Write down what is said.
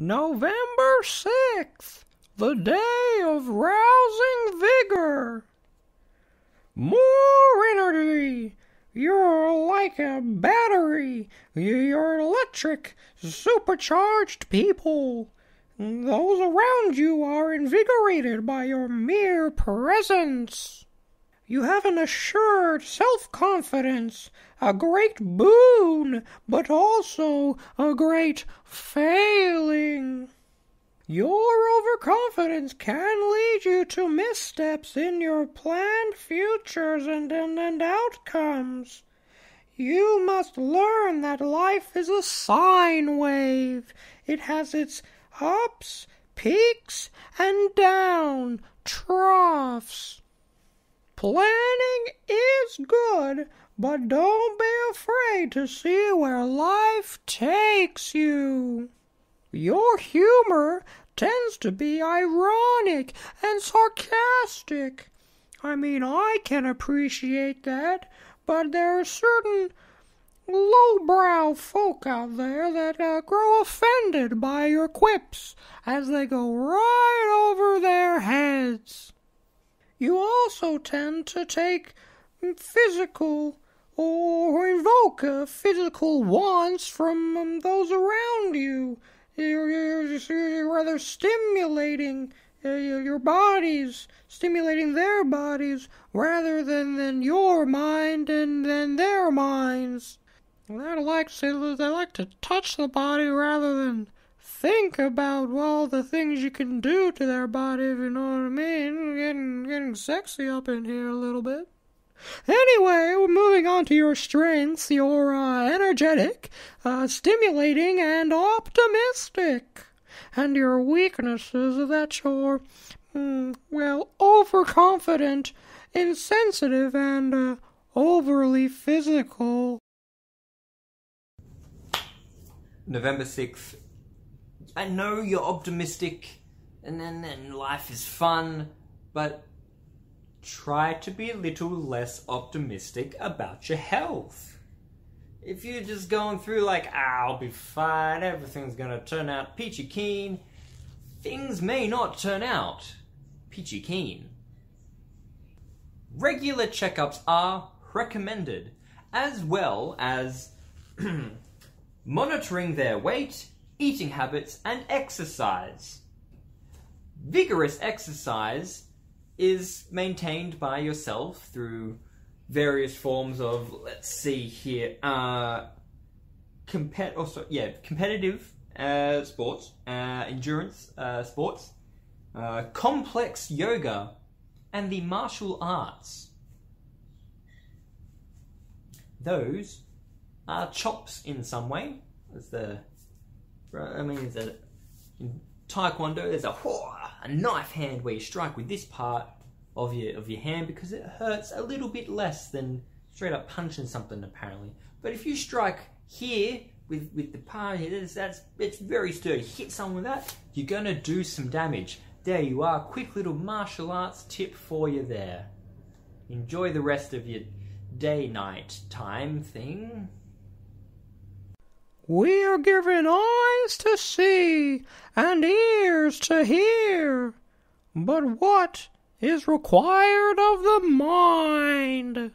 November 6th, the day of rousing vigor. More energy! You're like a battery. You're electric, supercharged people. Those around you are invigorated by your mere presence. You have an assured self-confidence, a great boon, but also a great failing. Your overconfidence can lead you to missteps in your planned futures and outcomes. You must learn that life is a sine wave. It has its ups, peaks, and down troughs. Planning is good, but don't be afraid to see where life takes you. Your humor tends to be ironic and sarcastic. I mean, I can appreciate that, but there are certain lowbrow folk out there that grow offended by your quips as they go right over their heads. You also tend to take physical or invoke physical wants from those around you. You're rather stimulating your bodies, stimulating their bodies rather than your mind and then their minds. They like to touch the body rather than think about all the things you can do to their body, if you know what I mean. Getting sexy up in here a little bit. Anyway, we're moving on to your strengths. You're energetic, stimulating, and optimistic. And your weaknesses are that you're, overconfident, insensitive, and overly physical. November 6th. I know you're optimistic and then life is fun, but try to be a little less optimistic about your health. If you're just going through like, I'll be fine, everything's gonna turn out peachy keen, things may not turn out peachy keen. Regular checkups are recommended, as well as monitoring their weight, eating habits, and exercise. Vigorous exercise is maintained by yourself through various forms of, let's see here, competitive sports, endurance sports, complex yoga, and the martial arts. Those are chops in some way. In Taekwondo, there's a knife hand where you strike with this part of your hand because it hurts a little bit less than straight up punching something, apparently. But if you strike here with the palm here, it's very sturdy. Hit someone with that, you're gonna do some damage. There you are, quick little martial arts tip for you there. Enjoy the rest of your day-night time thing. We are given eyes to see and ears to hear, but what is required of the mind?